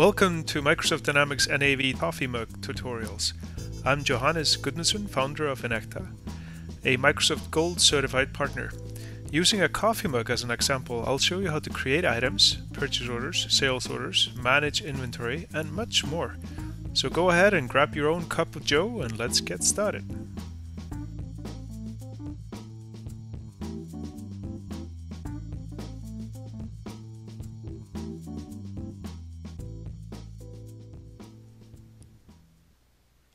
Welcome to Microsoft Dynamics NAV Coffee Mug Tutorials. I'm Johannes Gudmundsson, founder of Inecta, a Microsoft Gold certified partner. Using a coffee mug as an example, I'll show you how to create items, purchase orders, sales orders, manage inventory, and much more. So go ahead and grab your own cup of joe and let's get started.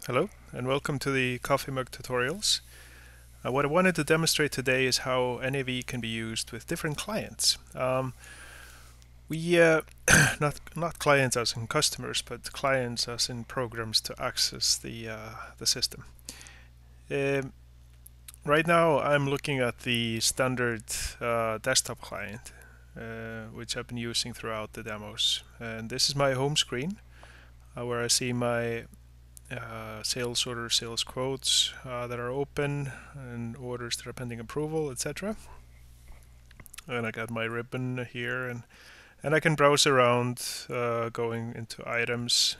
Hello and welcome to the Coffee Mug Tutorials. What I wanted to demonstrate today is how NAV can be used with different clients. Not clients as in customers, but clients as in programs to access the system. Right now I'm looking at the standard desktop client, which I've been using throughout the demos. And this is my home screen, where I see my sales order, sales quotes that are open, and orders that are pending approval, etc. And I got my ribbon here, and I can browse around, going into items,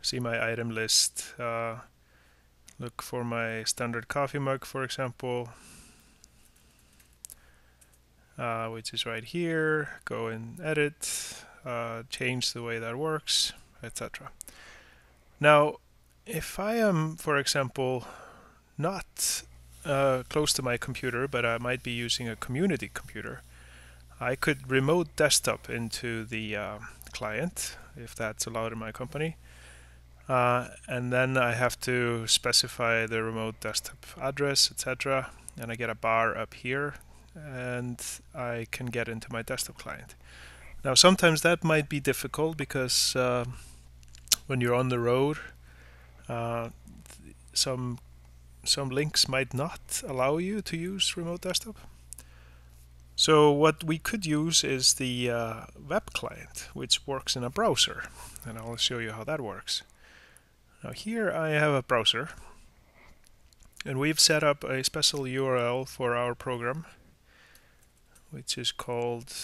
see my item list, look for my standard coffee mug, for example, which is right here. Go and edit, change the way that works, etc. Now, if I am, for example, not close to my computer, but I might be using a community computer, I could remote desktop into the client, if that's allowed in my company. And then I have to specify the remote desktop address, etc. And I get a bar up here, and I can get into my desktop client. Now, sometimes that might be difficult because when you're on the road, some links might not allow you to use remote desktop. So what we could use is the web client, which works in a browser, and I'll show you how that works. Now here I have a browser, and we've set up a special URL for our program, which is called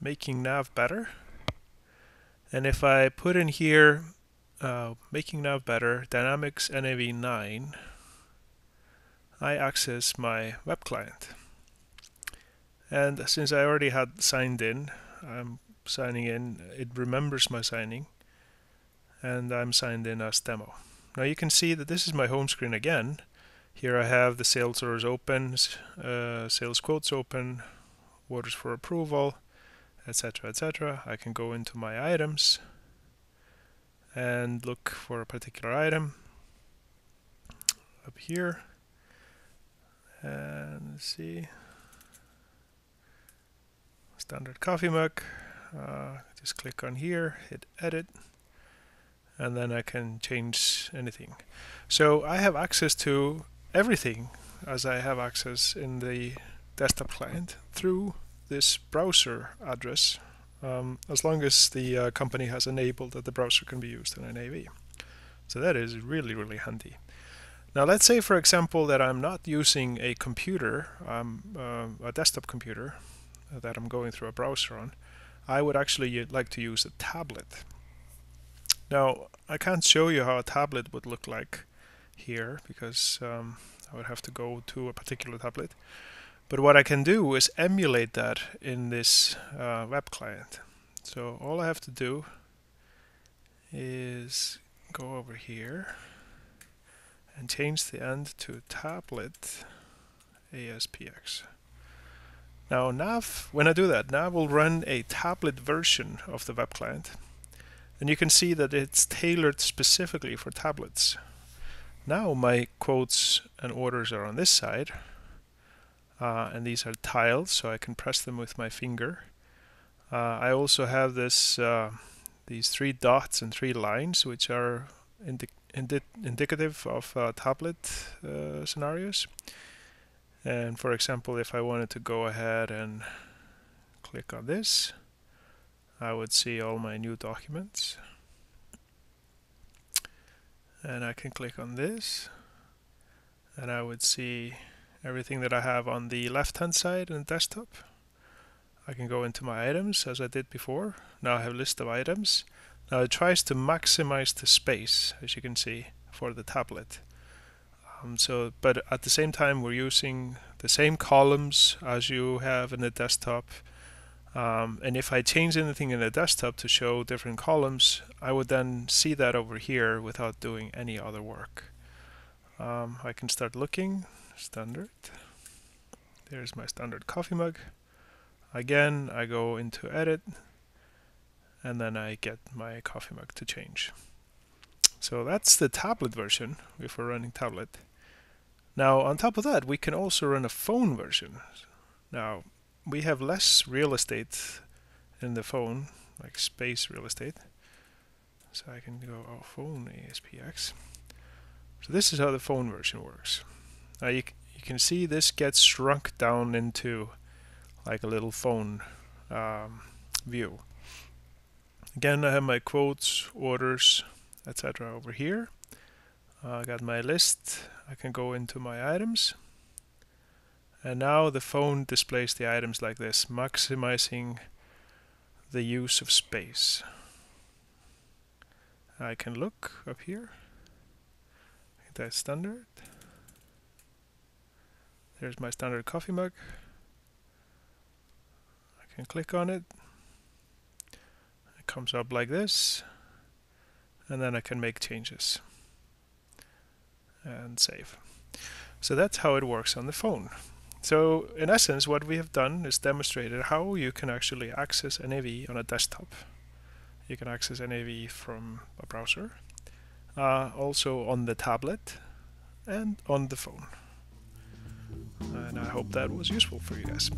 Making Nav Better. And if I put in here Making Nav Better Dynamics NAV 9, I access my web client. And since I already had signed in, I'm signing in, it remembers my signing, and I'm signed in as demo. Now you can see that this is my home screen again. Here I have the sales orders open, sales quotes open, orders for approval, etc., etc. I can go into my items and look for a particular item up here, and let's see, standard coffee mug. Just click on here, hit edit, and then I can change anything. So I have access to everything as I have access in the desktop client through this browser address, as long as the company has enabled that the browser can be used in NAV. So that is really, really handy. Now let's say, for example, that I'm not using a computer, a desktop computer that I'm going through a browser on. I would actually like to use a tablet. Now I can't show you how a tablet would look like here, because I would have to go to a particular tablet. But what I can do is emulate that in this web client. So all I have to do is go over here and change the end to tablet ASPX. Now Nav, when I do that, Nav will run a tablet version of the web client. And you can see that it's tailored specifically for tablets. Now my quotes and orders are on this side. And these are tiles, so I can press them with my finger. I also have this these three dots and three lines, which are indicative of tablet scenarios. And for example, if I wanted to go ahead and click on this, I would see all my new documents. And I can click on this, and I would see everything that I have on the left hand side in the desktop. I can go into my items as I did before. Now I have a list of items. Now it tries to maximize the space, as you can see, for the tablet. But at the same time we're using the same columns as you have in the desktop. And if I change anything in the desktop to show different columns, I would then see that over here without doing any other work. I can start looking. Standard. There's my standard coffee mug. Again, I go into edit, and then I get my coffee mug to change. So that's the tablet version, if we're running tablet. Now on top of that, we can also run a phone version. Now we have less real estate in the phone, like space real estate. So I can go phone ASPX. So this is how the phone version works. Now you can see this gets shrunk down into like a little phone view. Again, I have my quotes, orders, etc. over here. I got my list. I can go into my items. And now the phone displays the items like this, maximizing the use of space. I can look up here. That's standard. There's my standard coffee mug. I can click on it. It comes up like this. And then I can make changes and save. So that's how it works on the phone. So in essence, what we have done is demonstrated how you can actually access NAV on a desktop. You can access NAV from a browser, also on the tablet and on the phone. And I hope that was useful for you guys.